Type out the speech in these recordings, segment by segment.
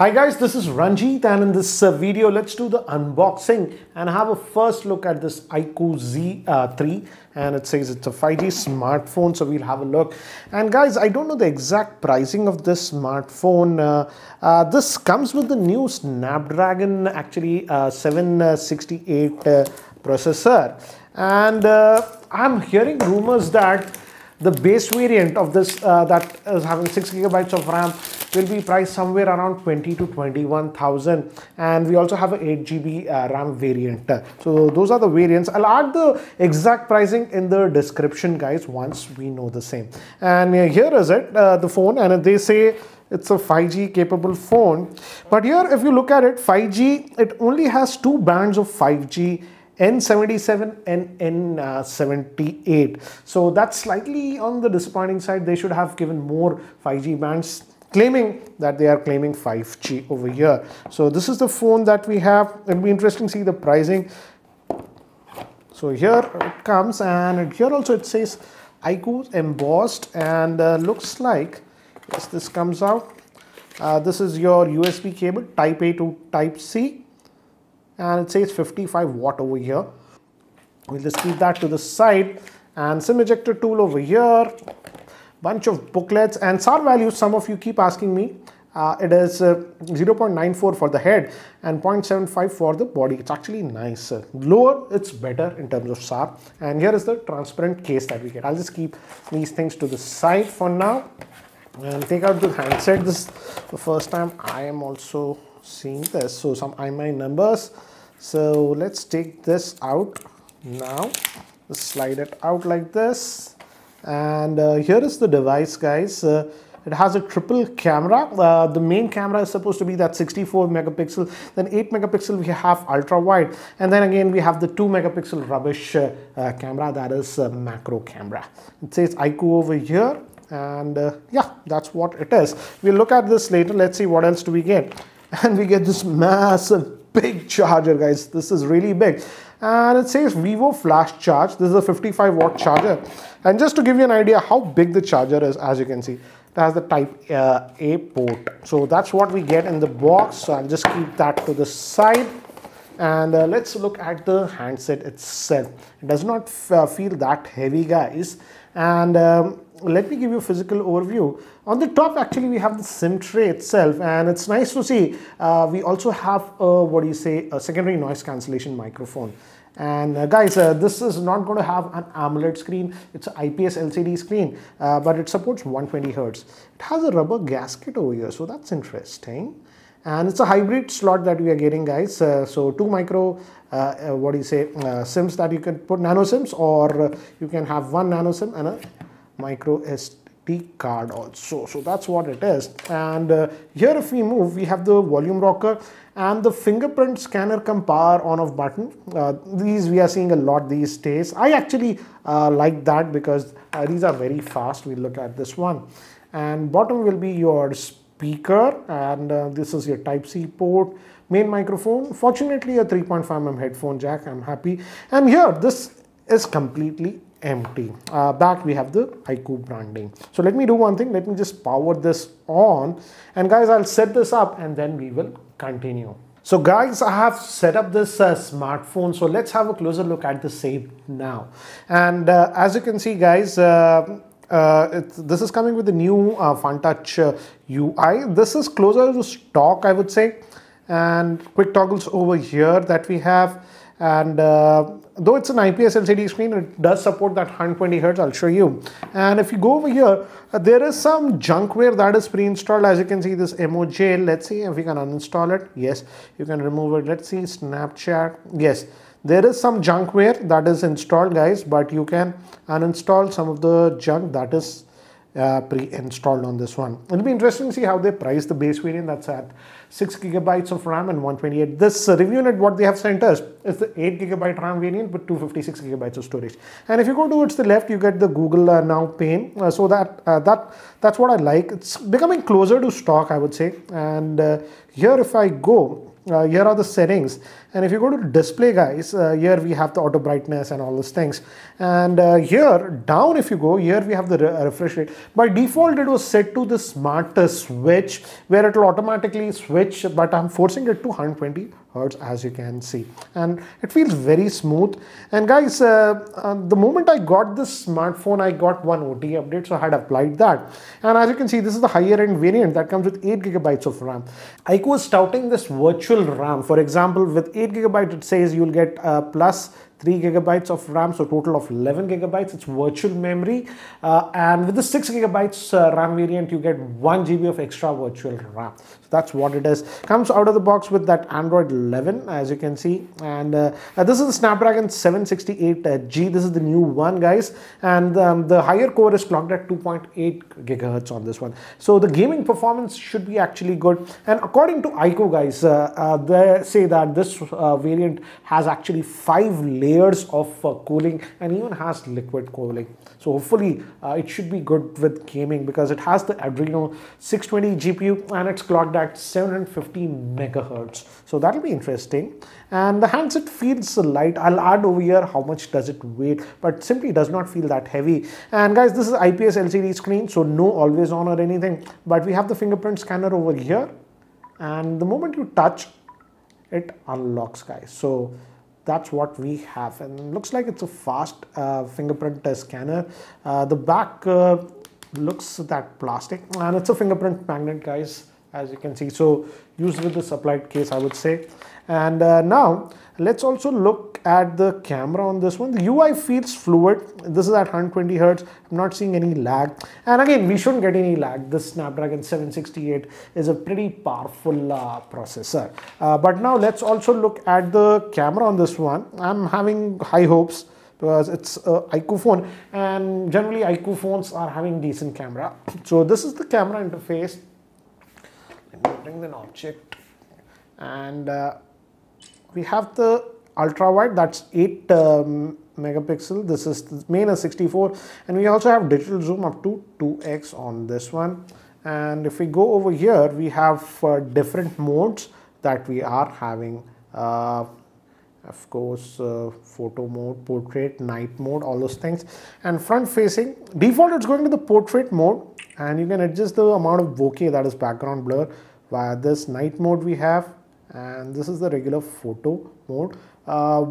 Hi guys, this is Ranjit and in this video let's do the unboxing and have a first look at this iQOO Z3 and it says it's a 5G smartphone, so we'll have a look. And guys, I don't know the exact pricing of this smartphone. This comes with the new Snapdragon 768 processor, and I'm hearing rumors that the base variant of this that is having 6 GB of RAM will be priced somewhere around 20 to 21,000, and we also have an 8 GB RAM variant. So those are the variants. I'll add the exact pricing in the description guys once we know the same. And here is it, the phone, and they say it's a 5G capable phone, but here if you look at it, 5G, it only has two bands of 5G, N77 and N78. So that's slightly on the disappointing side. They should have given more 5G bands, claiming 5G over here. So this is the phone that we have. It'll be interesting to see the pricing. So here it comes, and here also it says iQOO embossed, and looks like, yes, this comes out. This is your USB cable, type A to type C. And it says 55W over here. We'll just keep that to the side, and SIM ejector tool over here, bunch of booklets, and SAR value, some of you keep asking me. It is 0.94 for the head and 0.75 for the body. It's actually nice. Lower, it's better in terms of SAR. And here is the transparent case that we get. I'll just keep these things to the side for now and take out the handset. This is the first time I am also seeing this, so some IMEI numbers. So let's take this out now. Let's slide it out like this, and here is the device guys. It has a triple camera. The main camera is supposed to be that 64 megapixel, then 8 megapixel we have ultra wide, and then again we have the 2 megapixel rubbish camera, that is a macro camera. It says iQOO over here, and yeah, that's what it is. We'll look at this later. Let's see what else do we get. And we get this massive big charger guys. This is really big, and it says Vivo flash charge. This is a 55W charger, and just to give you an idea how big the charger is, as you can see, it has the type A port. So that's what we get in the box. So I'll just keep that to the side, and let's look at the handset itself. It does not feel that heavy guys, and let me give you a physical overview. On the top actually we have the SIM tray itself, and it's nice to see. We also have a, a secondary noise cancellation microphone. And guys, this is not going to have an AMOLED screen. It's an IPS LCD screen, but it supports 120 Hz. It has a rubber gasket over here, so that's interesting. And it's a hybrid slot that we are getting guys. So two micro SIMs that you can put, nano SIMs, or you can have one nano SIM and a micro SD card also. So that's what it is. And here if we move, we have the volume rocker and the fingerprint scanner cum power on off button. These we are seeing a lot these days. I actually like that because these are very fast. We'll look at this one. And bottom will be your speaker, and this is your type C port, main microphone, fortunately a 3.5mm headphone jack. I'm happy. And here this is completely empty. Back we have the iQOO branding. So let me do one thing. Let me just power this on, and guys, I'll set this up and then we will continue. So guys, I have set up this smartphone, so let's have a closer look at the same now. And as you can see guys, this is coming with the new Funtouch UI. This is closer to stock, I would say, and quick toggles over here that we have. And though it's an IPS LCD screen, it does support that 120 Hz. I'll show you. And if you go over here, there is some junkware that is pre-installed. As you can see, this MOJ. Let's see if we can uninstall it. Yes, you can remove it. Let's see, Snapchat. Yes, there is some junkware that is installed guys, but you can uninstall some of the junk that is pre-installed on this one. It'll be interesting to see how they price the base variant. That's at 6 GB of RAM and 128. This review unit, what they have sent us, is the 8 GB RAM variant with 256 GB of storage. And if you go towards the left, you get the Google Now pane. So that's what I like. It's becoming closer to stock, I would say. And here if I go, here are the settings, and if you go to display, guys, here we have the auto brightness and all those things, and here down, if you go here, we have the refresh rate. By default it was set to the smart switch where it will automatically switch, but I'm forcing it to 120 Hz, as you can see, and it feels very smooth. And guys, the moment I got this smartphone, I got one OTA update, so I had applied that, and as you can see, this is the higher end variant that comes with 8 GB of RAM. iQOO is touting this virtual RAM. For example, with 8 GB, it says you'll get plus 3 GB of RAM, so total of 11 GB. It's virtual memory, and with the 6 GB RAM variant, you get 1 GB of extra virtual RAM. So that's what it is. Comes out of the box with that Android 11, as you can see, and this is the Snapdragon 768G. This is the new one, guys, and the higher core is clocked at 2.8 GHz on this one. So the gaming performance should be actually good. And according to iQOO, guys, they say that this variant has actually 5 layers of cooling and even has liquid cooling, so hopefully it should be good with gaming, because it has the Adreno 620 GPU and it's clocked at 750 MHz, so that'll be interesting. And the handset feels light. I'll add over here how much does it weigh, but simply does not feel that heavy. And guys, this is IPS LCD screen, so no always on or anything, but we have the fingerprint scanner over here, and the moment you touch it unlocks, guys. So that's what we have, and looks like it's a fast fingerprint scanner. The back looks that plastic, and it's a fingerprint magnet, guys, as you can see, so used with the supplied case, I would say. And now let's also look at the camera on this one. The UI feels fluid. This is at 120 Hz. I'm not seeing any lag, and again, we shouldn't get any lag. This Snapdragon 768 is a pretty powerful processor, but now let's also look at the camera on this one. I'm having high hopes because it's an iQOO phone, and generally iQOO phones are having decent camera. So this is the camera interface. Bring an object, and we have the ultra wide, that's 8 megapixel. This is the main is 64, and we also have digital zoom up to 2x on this one. And if we go over here, we have different modes that we are having, of course, photo mode, portrait, night mode, all those things. And front facing, default it's going to the portrait mode, and you can adjust the amount of bokeh, that is background blur, via this night mode we have. And this is the regular photo mode,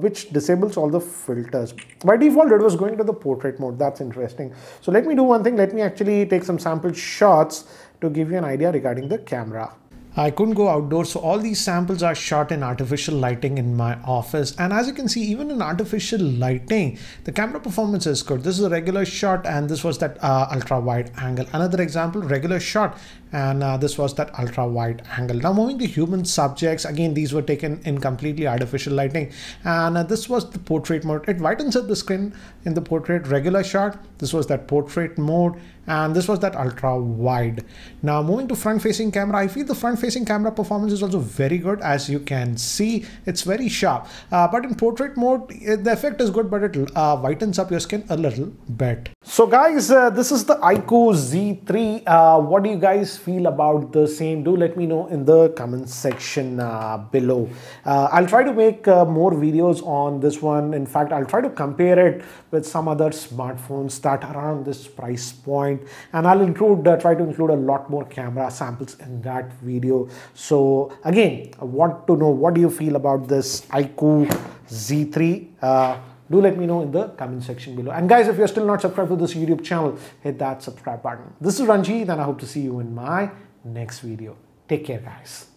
which disables all the filters. By default it was going to the portrait mode. That's interesting. So let me do one thing. Let me actually take some sample shots to give you an idea regarding the camera. I couldn't go outdoors, so all these samples are shot in artificial lighting in my office, and as you can see, even in artificial lighting, the camera performance is good. This is a regular shot, and this was that ultra wide angle. Another example, regular shot, and this was that ultra wide angle. Now moving to human subjects, again these were taken in completely artificial lighting, and this was the portrait mode. It widens up the skin in the portrait. Regular shot, this was that portrait mode, and this was that ultra wide. Now moving to front facing camera, I feel the front facing camera performance is also very good. As you can see, it's very sharp, but in portrait mode the effect is good, but it whitens up your skin a little bit. So guys, this is the iQOO Z3. What do you guys feel about the same? Do let me know in the comment section below. I'll try to make more videos on this one. In fact, I'll try to compare it with some other smartphones that are around this price point, and I'll include try to include a lot more camera samples in that video. So again, I want to know, what do you feel about this iQOO Z3? Do let me know in the comment section below. And guys, if you're still not subscribed to this YouTube channel, hit that subscribe button. This is Ranjit, and I hope to see you in my next video. Take care, guys.